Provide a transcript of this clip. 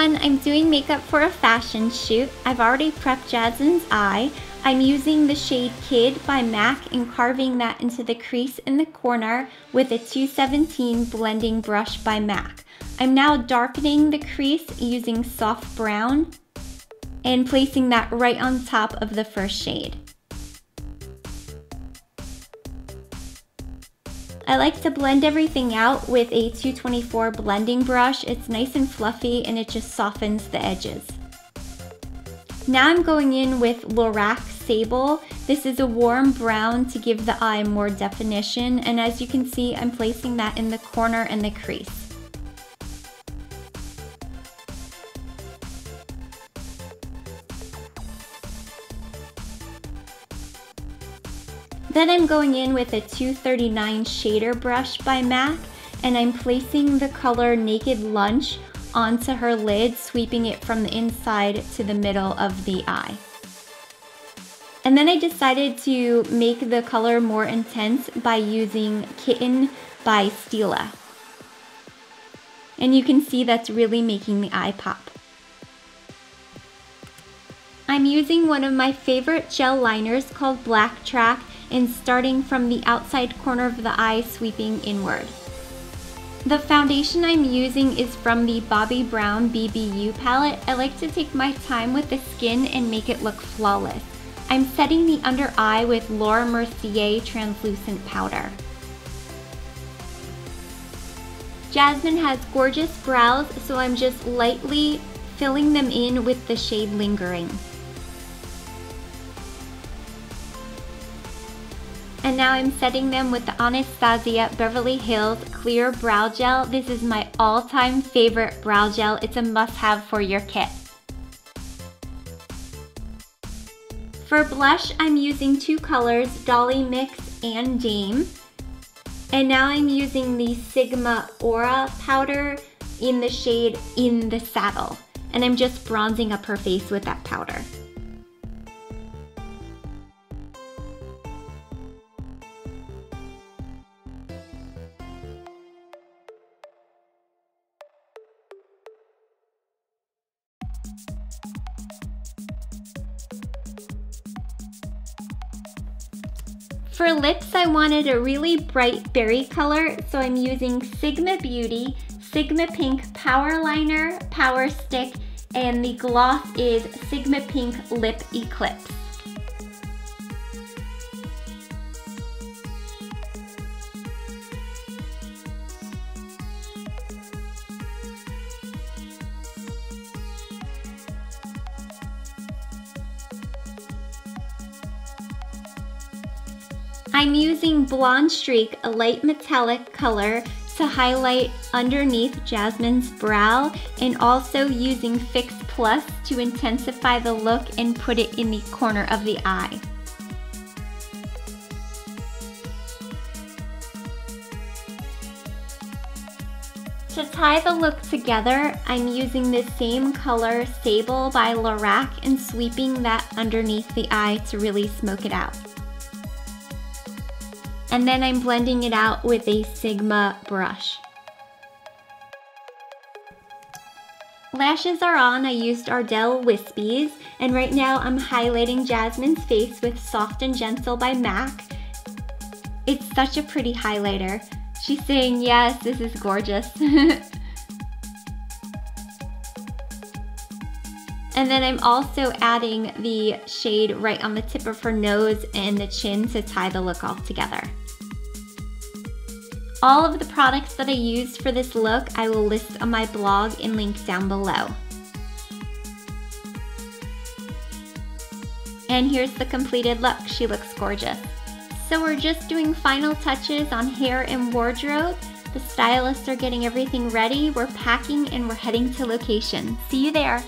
on, I'm doing makeup for a fashion shoot. I've already prepped Jasmine's eye. I'm using the shade Kid by MAC and carving that into the crease in the corner with a 217 blending brush by MAC. I'm now darkening the crease using soft brown and placing that right on top of the first shade. I like to blend everything out with a 224 blending brush. It's nice and fluffy and it just softens the edges. Now I'm going in with Lorac Sable. This is a warm brown to give the eye more definition, and as you can see, I'm placing that in the corner and the crease. Then I'm going in with a 239 shader brush by MAC, and I'm placing the color Naked Lunch onto her lid, sweeping it from the inside to the middle of the eye. And then I decided to make the color more intense by using Kitten by Stila. And you can see that's really making the eye pop. I'm using one of my favorite gel liners called Black Track and starting from the outside corner of the eye, sweeping inward. The foundation I'm using is from the Bobbi Brown BBU palette. I like to take my time with the skin and make it look flawless. I'm setting the under eye with Laura Mercier translucent powder. Jasmine has gorgeous brows, so I'm just lightly filling them in with the shade Lingering. And now I'm setting them with the Anastasia Beverly Hills Clear Brow Gel. This is my all-time favorite brow gel. It's a must-have for your kit. For blush, I'm using two colors, Dolly Mix and Dame. And now I'm using the Sigma Aura powder in the shade In the Saddle. And I'm just bronzing up her face with that powder. For lips, I wanted a really bright berry color, so I'm using Sigma Beauty, Sigma Pink Power Liner, Power Stick, and the gloss is Sigma Pink Lip Eclipse. I'm using Blonde Streak, a light metallic color, to highlight underneath Jasmine's brow, and also using Fix Plus to intensify the look and put it in the corner of the eye. To tie the look together, I'm using the same color, Sable by Lorac, and sweeping that underneath the eye to really smoke it out. And then I'm blending it out with a Sigma brush. Lashes are on, I used Ardell Wispies, and right now I'm highlighting Jasmine's face with Soft and Gentle by MAC. It's such a pretty highlighter. She's saying, yes, this is gorgeous. And then I'm also adding the shade right on the tip of her nose and the chin to tie the look all together. All of the products that I used for this look, I will list on my blog and link down below. And here's the completed look. She looks gorgeous. So we're just doing final touches on hair and wardrobe. The stylists are getting everything ready. We're packing and we're heading to location. See you there.